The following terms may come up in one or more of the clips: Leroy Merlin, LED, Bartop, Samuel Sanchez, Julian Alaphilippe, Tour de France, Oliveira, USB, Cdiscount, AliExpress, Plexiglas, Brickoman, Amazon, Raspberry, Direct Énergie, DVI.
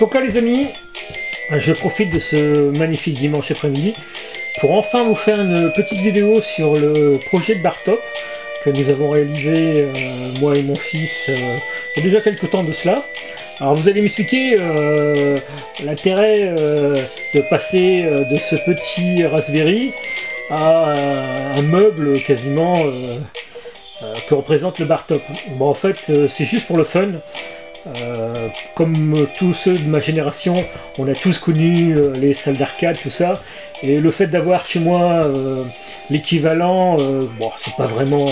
Donc là, les amis, je profite de ce magnifique dimanche après-midi pour enfin vous faire une petite vidéo sur le projet de Bartop que nous avons réalisé, moi et mon fils, il y a déjà quelques temps de cela. Alors vous allez m'expliquer l'intérêt de passer de ce petit Raspberry à un meuble quasiment que représente le Bartop. Bon, en fait, c'est juste pour le fun. Comme tous ceux de ma génération, on a tous connu les salles d'arcade, tout ça, et le fait d'avoir chez moi l'équivalent, bon, c'est pas vraiment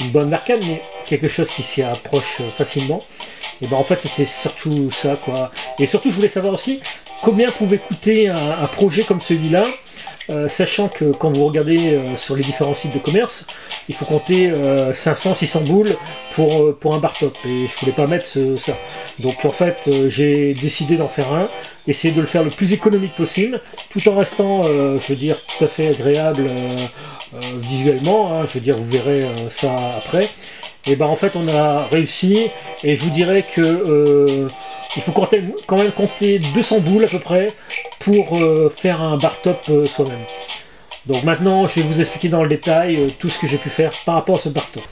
une bonne arcade, mais quelque chose qui s'y approche facilement, et ben en fait c'était surtout ça, quoi. Et surtout je voulais savoir aussi combien pouvait coûter un projet comme celui-là, sachant que quand vous regardez sur les différents sites de commerce, il faut compter 500-600 boules pour un Bartop, et je voulais pas mettre ça. Donc en fait j'ai décidé d'en faire un, essayer de le faire le plus économique possible, tout en restant, je veux dire, tout à fait agréable visuellement, hein, je veux dire, vous verrez ça après. Et ben en fait on a réussi, et je vous dirais que il faut quand même compter 200 boules à peu près pour faire un Bartop soi-même. Donc maintenant je vais vous expliquer dans le détail tout ce que j'ai pu faire par rapport à ce Bartop.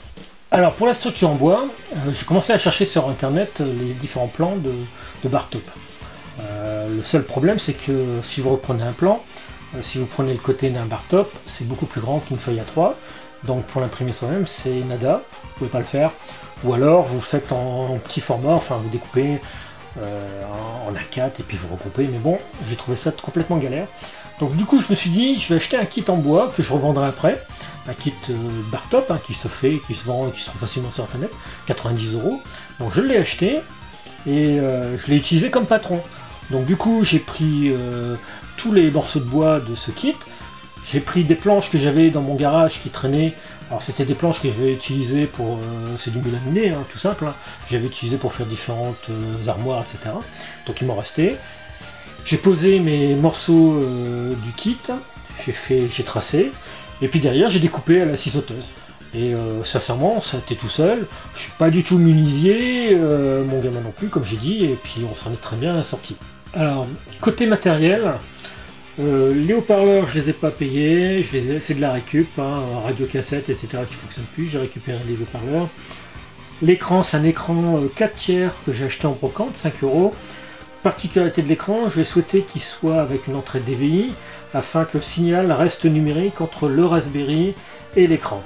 Alors pour la structure en bois, j'ai commencé à chercher sur internet les différents plans de Bartop. Le seul problème c'est que si vous reprenez un plan, si vous prenez le côté d'un Bartop, c'est beaucoup plus grand qu'une feuille A3. Donc pour l'imprimer soi-même, c'est nada, vous pouvez pas le faire. Ou alors vous faites en petit format, enfin vous découpez en A4 et puis vous recoupez. Mais bon, j'ai trouvé ça complètement galère. Donc du coup, je me suis dit, je vais acheter un kit en bois que je revendrai après. Un kit Bartop, hein, qui se fait, qui se vend et qui se trouve facilement sur internet, 90 €. Donc je l'ai acheté et je l'ai utilisé comme patron. Donc du coup, j'ai pris tous les morceaux de bois de ce kit. J'ai pris des planches que j'avais dans mon garage qui traînaient. Alors c'était des planches que j'avais utilisées pour... c'est du boulaminé, hein, tout simple. Hein. J'avais utilisé pour faire différentes armoires, etc. Donc il m'en restait. J'ai posé mes morceaux du kit. J'ai tracé. Et puis derrière, j'ai découpé à la scie sauteuse. Et sincèrement, ça était tout seul. Je suis pas du tout munisier. Mon gamin non plus, comme j'ai dit. Et puis on s'en est très bien sorti. Alors, côté matériel... les haut-parleurs, je les ai pas payés, c'est de la récup, hein, radio-cassette, etc. qui fonctionne plus, j'ai récupéré les haut-parleurs. L'écran, c'est un écran 4/3 que j'ai acheté en brocante, 5 €. Particularité de l'écran, je vais souhaiter qu'il soit avec une entrée DVI, afin que le signal reste numérique entre le Raspberry et l'écran.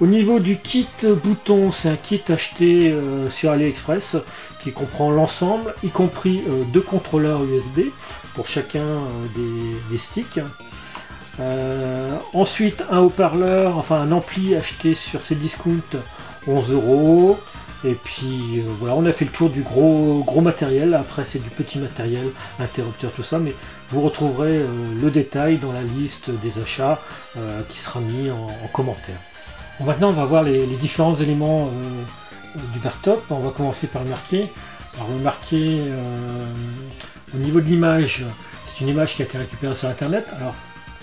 Au niveau du kit bouton, c'est un kit acheté sur AliExpress qui comprend l'ensemble, y compris 2 contrôleurs USB pour chacun des sticks. Ensuite, un haut-parleur, enfin un ampli acheté sur Cdiscount, 11 €. Et puis voilà, on a fait le tour du gros matériel. Après, c'est du petit matériel, interrupteur, tout ça. Mais vous retrouverez le détail dans la liste des achats qui sera mis en commentaire. Bon, maintenant on va voir les différents éléments du Bartop. On va commencer par le marqué. Alors le marqué, au niveau de l'image, c'est une image qui a été récupérée sur internet. Alors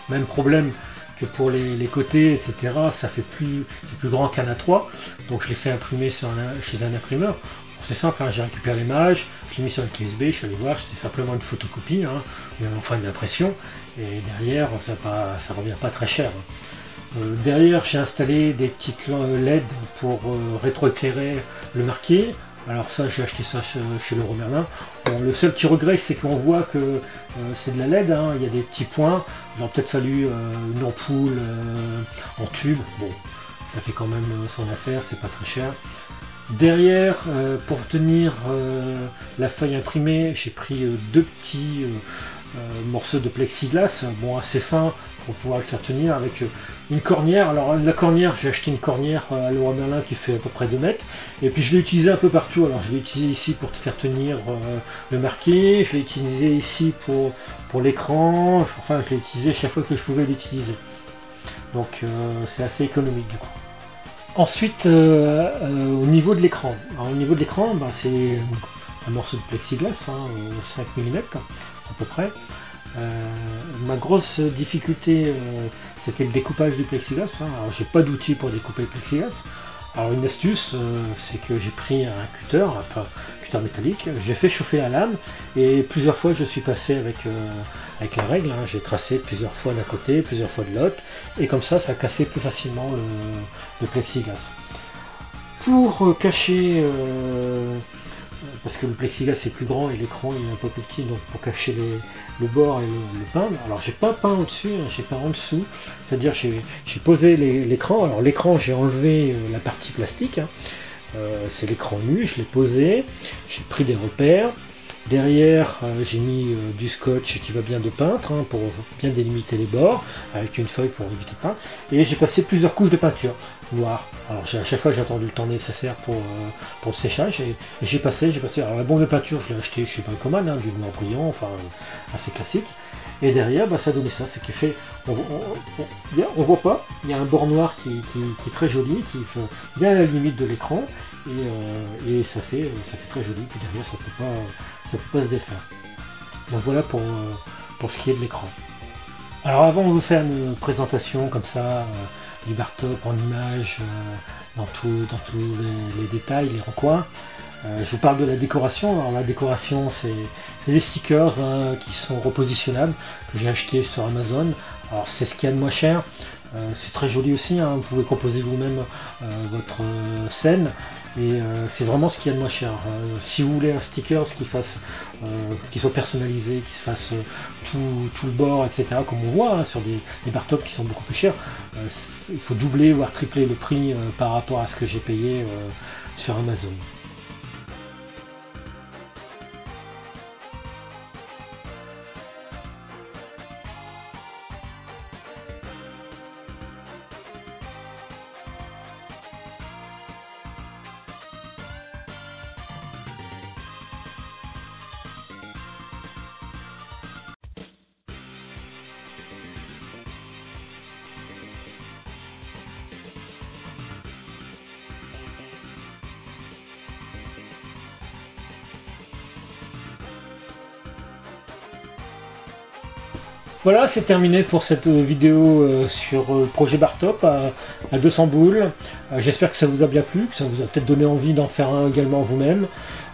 même problème que pour les côtés, etc. Ça fait c'est plus grand qu'un A3. Donc je l'ai fait imprimer chez un imprimeur. Bon, c'est simple, hein, j'ai récupéré l'image, je l'ai mis sur une clé USB, je suis allé voir, c'est simplement une photocopie, hein, enfin une impression. Et derrière, ça revient pas très cher. Hein. Derrière, j'ai installé des petites LED pour rétroéclairer le marqué. Alors ça, j'ai acheté ça chez Leroy Merlin. Bon, le seul petit regret, c'est qu'on voit que c'est de la LED, hein, il y a des petits points. Il aurait peut-être fallu une ampoule en tube. Bon, ça fait quand même son affaire, c'est pas très cher. Derrière, pour tenir la feuille imprimée, j'ai pris 2 petits morceaux de plexiglas, bon, assez fins pour pouvoir le faire tenir, avec une cornière. Alors la cornière, j'ai acheté une cornière à Leroy Merlin qui fait à peu près 2 mètres, et puis je l'ai utilisé un peu partout. Alors je l'ai utilisé ici pour te faire tenir le marqué, je l'ai utilisé ici pour l'écran, enfin je l'ai utilisé chaque fois que je pouvais l'utiliser. Donc c'est assez économique du coup. Ensuite, au niveau de l'écran, bah, c'est un morceau de plexiglas, hein, 5 mm à peu près. Ma grosse difficulté, c'était le découpage du plexiglas. Hein. Alors j'ai pas d'outil pour découper le plexiglas. Alors une astuce, c'est que j'ai pris un cutter métallique, j'ai fait chauffer la lame et plusieurs fois je suis passé avec la règle, hein, j'ai tracé plusieurs fois d'un côté, plusieurs fois de l'autre, et comme ça, ça cassait plus facilement le plexiglas. Pour cacher, parce que le plexiglas est plus grand et l'écran est un peu plus petit, donc pour cacher le bord et le peindre, alors j'ai pas peint au-dessus, hein, j'ai peint en dessous, c'est-à-dire j'ai posé l'écran, alors l'écran j'ai enlevé la partie plastique, hein, c'est l'écran nu, je l'ai posé, j'ai pris des repères, derrière j'ai mis du scotch qui va bien de peintre, hein, pour bien délimiter les bords, avec une feuille pour éviter de peindre, et j'ai passé plusieurs couches de peinture noire. Alors à chaque fois j'ai attendu le temps nécessaire pour le séchage, et j'ai passé, alors la bombe de peinture je l'ai acheté chez Brickoman, hein, du noir brillant, enfin assez classique, et derrière bah, ça donnait ça, c'est qui fait, on voit pas, il y a un bord noir qui est très joli, qui est bien à la limite de l'écran, et ça fait très joli, puis derrière ça peut pas se défaire. Donc voilà pour ce qui est de l'écran. Alors avant de vous faire une présentation comme ça du Bartop en images, dans tous les détails, les recoins, je vous parle de la décoration. Alors la décoration, c'est les stickers, hein, qui sont repositionnables, que j'ai acheté sur Amazon. Alors c'est ce qu'il y a de moins cher, c'est très joli aussi, hein, vous pouvez composer vous-même votre scène. Et c'est vraiment ce qu'il y a de moins cher. Si vous voulez un sticker qui soit personnalisé, qui se fasse tout le bord, etc., comme on voit, hein, sur des Bartop qui sont beaucoup plus chers, il faut doubler voire tripler le prix par rapport à ce que j'ai payé sur Amazon. Voilà, c'est terminé pour cette vidéo sur le projet Bartop à 200 boules. J'espère que ça vous a bien plu, que ça vous a peut-être donné envie d'en faire un également vous-même.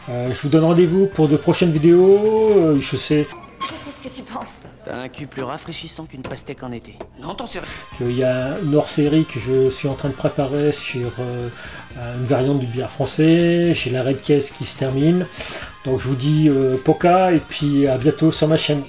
Je vous donne rendez-vous pour de prochaines vidéos. Je sais ce que tu penses. T'as un cul plus rafraîchissant qu'une pastèque en été. Non, t'en sais rien. Il y a une hors-série que je suis en train de préparer sur une variante du billard français. J'ai l'arrêt de caisse qui se termine. Donc je vous dis Poca et puis à bientôt sur ma chaîne.